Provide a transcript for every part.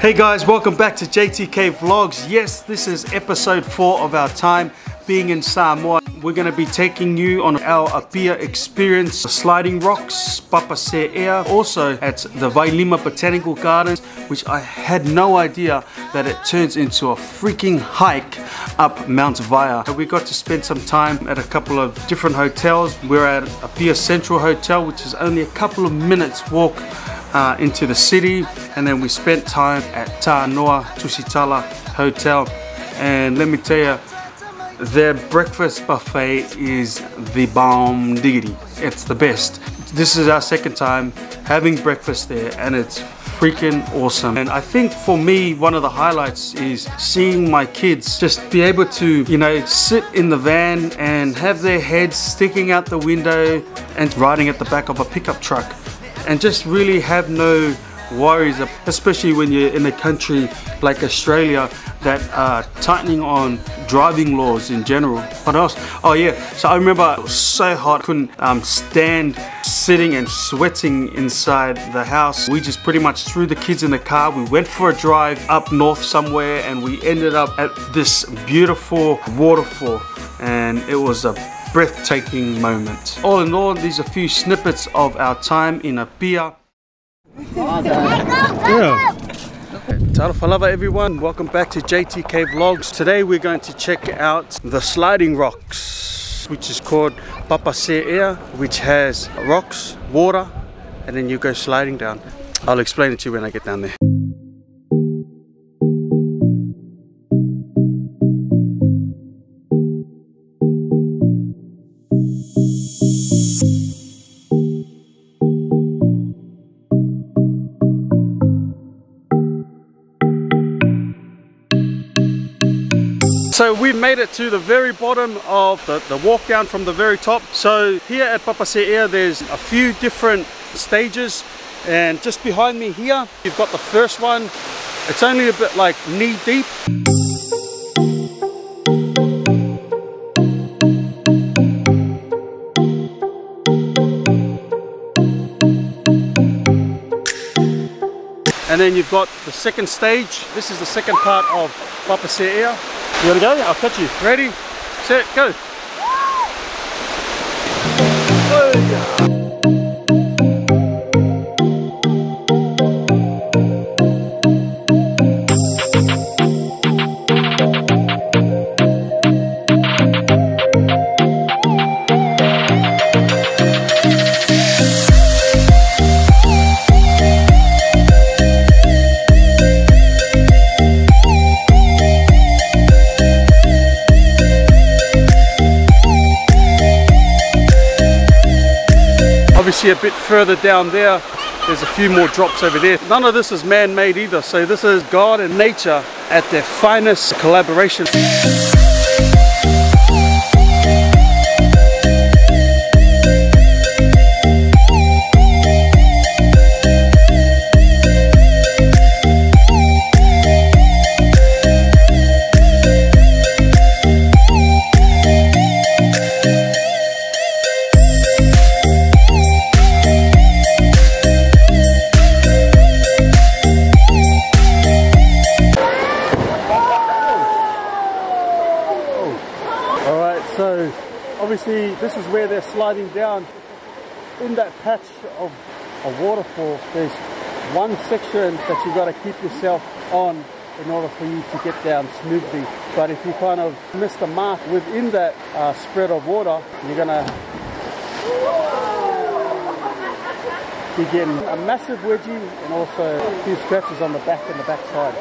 Hey guys, welcome back to JTK vlogs. Yes, this is episode 4 of our time being in Samoa. We're going to be taking you on our Apia experience, sliding rocks, Papa Se'ea, also at the Vailima Botanical Gardens, which I had no idea that it turns into a freaking hike up Mount Vaia. We got to spend some time at a couple of different hotels. We're at Apia Central Hotel, which is only a couple of minutes walk into the city, and then we spent time at Tanoa Tusitala Hotel, and let me tell you, their breakfast buffet is the bomb diggity. It's the best. This is our second time having breakfast there and it's freaking awesome. And I think for me, one of the highlights is seeing my kids just be able to, you know, sit in the van and have their heads sticking out the window and riding at the back of a pickup truck, and just really have no worries, especially when you're in a country like Australia that are tightening on driving laws in general. What else? Oh yeah, so I remember it was so hot, couldn't stand sitting and sweating inside the house. We just pretty much threw the kids in the car, we went for a drive up north somewhere, and we ended up at this beautiful waterfall, and it was a breathtaking moment. All in all, these are a few snippets of our time in Apia. Yeah. Tarafalava everyone, welcome back to JTK Vlogs. Today we're going to check out the sliding rocks, which is called Papa Se'ea, which has rocks, water, and then you go sliding down. I'll explain it to you when I get down there. So we made it to the very bottom of the walk down from the very top. So here at Papa Se'ea there's a few different stages, and just behind me here you've got the first one. It's only a bit like knee deep. And then you've got the second stage. This is the second part of Papa Se'ea. You wanna go? I'll catch you. Ready, set, go. A bit further down there there's a few more drops over there. None of this is man-made either, so this is God and nature at their finest collaboration. Obviously this is where they're sliding down. In that patch of a waterfall there's one section that you've got to keep yourself on in order for you to get down smoothly, but if you kind of miss the mark within that spread of water, you're gonna be getting a massive wedgie and also a few scratches on the back and the backside.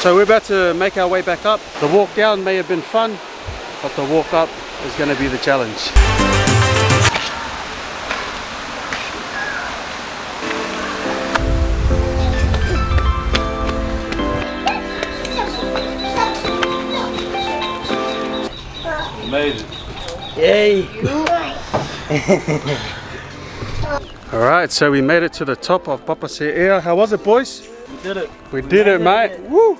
So we're about to make our way back up. The walk down may have been fun, but the walk up is going to be the challenge. Made it. Yay! Alright, so we made it to the top of Papa Se'ea. How was it, boys? We did it. We did it, mate. Woo!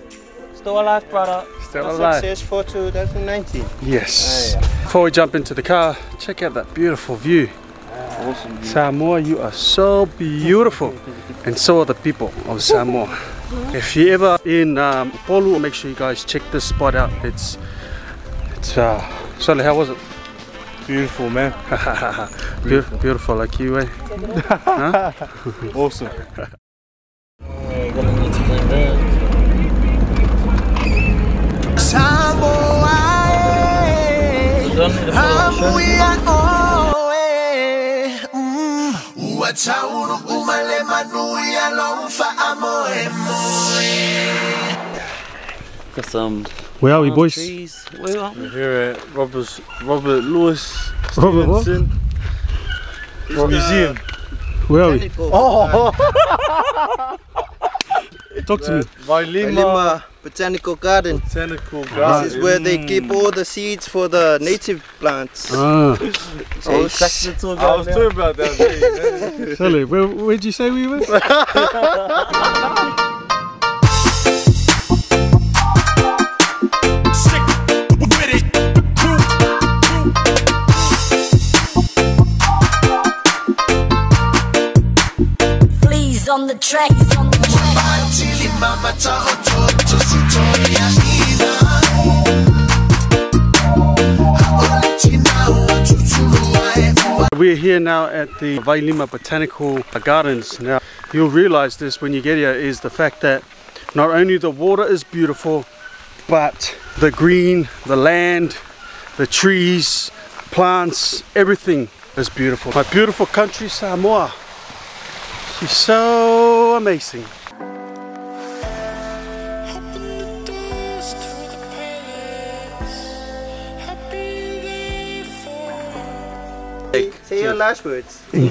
Still alive, brother. Still alive. Successful 2019. Yes. Oh, yeah. Before we jump into the car, check out that beautiful view. Ah, awesome view. Samoa, you are so beautiful. And so are the people of Samoa. If you're ever in Upolu, make sure you guys check this spot out. Sully, how was it? Beautiful, man. beautiful like you, eh? Huh? Awesome. Got some. Where are we, boys? We're here at Robert Louis Stevenson. Robert Museum. Where are we? Oh! Talk to me. Vailima Botanical Gardens. This is where they keep all the seeds for the native plants. Ah. I was talking about that. Sully, where'd you say we were? On the track, he's on the track. We're here now at the Vailima Botanical Gardens. Now, you'll realize this when you get here, is the fact that not only the water is beautiful, but the green, the land, the trees, plants, everything is beautiful. My beautiful country, Samoa. It's so amazing. Say your last words. Well,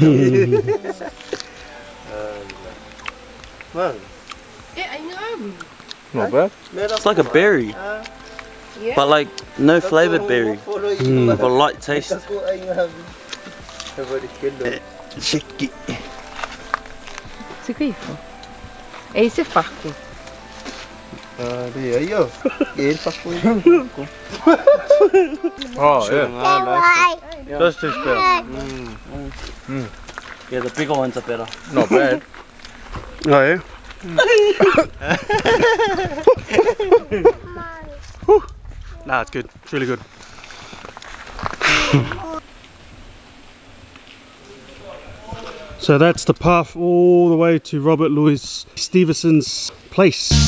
yeah, I know. Not bad. It's like a berry, but like no flavored berry. With a light taste. Shake it. Esse farco. Oh, yeah. I like it. This tastes better. Yeah, the bigger ones are better. Not bad. Oh, yeah? Nah, it's good. It's really good. So that's the path all the way to Robert Louis Stevenson's place.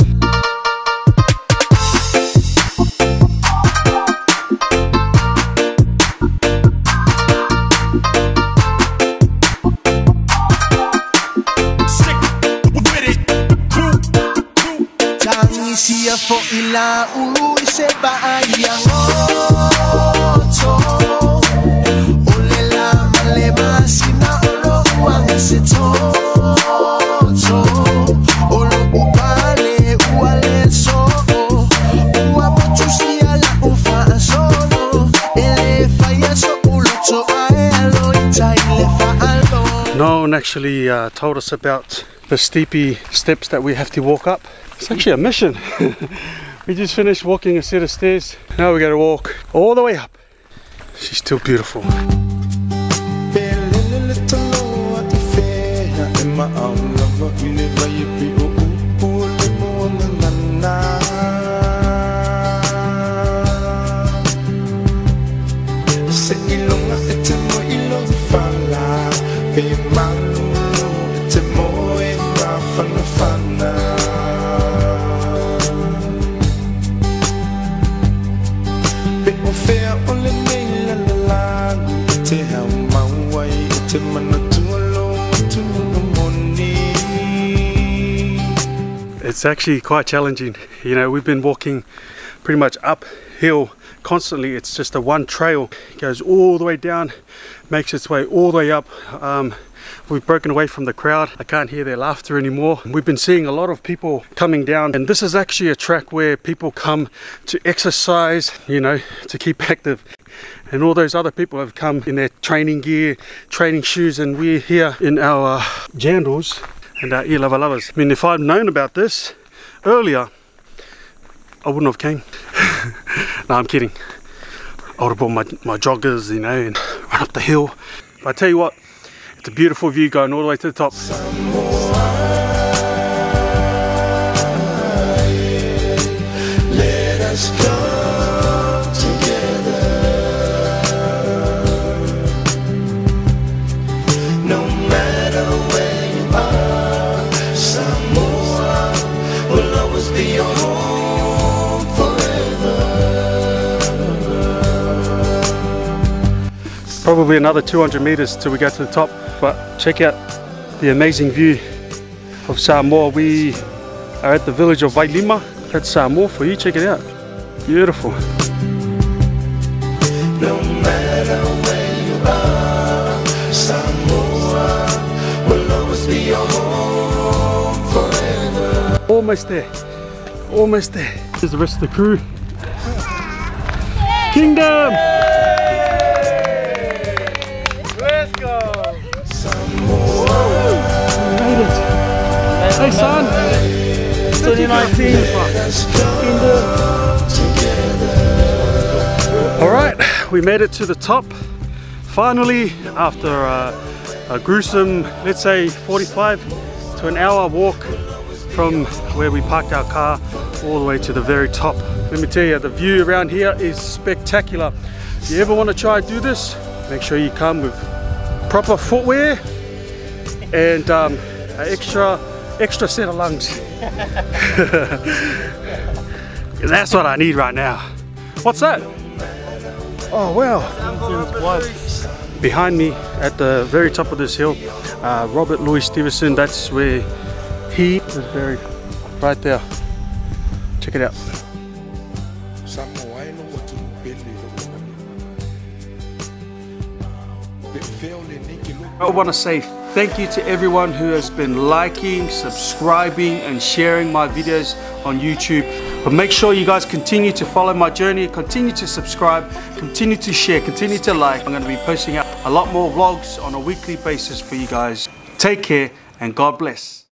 No one actually told us about the steepy steps that we have to walk up. It's actually a mission. We just finished walking a set of stairs. Now we gotta walk all the way up. She's still beautiful. it's actually quite challenging. You know, we've been walking pretty much uphill constantly. It's just a one trail, it goes all the way down, makes its way all the way up. We've broken away from the crowd. I can't hear their laughter anymore. We've been seeing a lot of people coming down, and this is actually a track where people come to exercise, you know, to keep active. And all those other people have come in their training gear, training shoes, and we're here in our jandals and our e-lava-lovers. I mean, if I'd known about this earlier, I wouldn't have came. No, I'm kidding. I would have brought my joggers, you know, and run up the hill. But I tell you what, it's a beautiful view going all the way to the top. Samoa, let us come together. No matter where you are, Samoa will always be your home. Probably another 200 meters till we go to the top, but check out the amazing view of Samoa. We are at the village of Vailima. That's Samoa for you. Check it out. Beautiful. No matter where you are, Samoa will always be your home forever. Almost there. Almost there. Here's the rest of the crew. Kingdom! Hey son, 2019. Alright, we made it to the top finally after a gruesome, let's say 45 to an hour walk from where we parked our car all the way to the very top. Let me tell you, the view around here is spectacular. If you ever want to try and do this, make sure you come with proper footwear and extra set of lungs. That's what I need right now. What's that? Oh wow. Behind me at the very top of this hill, Robert Louis Stevenson. That's where he is buried, right there. Check it out. I want to say thank you to everyone who has been liking, subscribing and sharing my videos on YouTube. But make sure you guys continue to follow my journey, continue to subscribe, continue to share, continue to like. I'm going to be posting out a lot more vlogs on a weekly basis for you guys. Take care and God bless.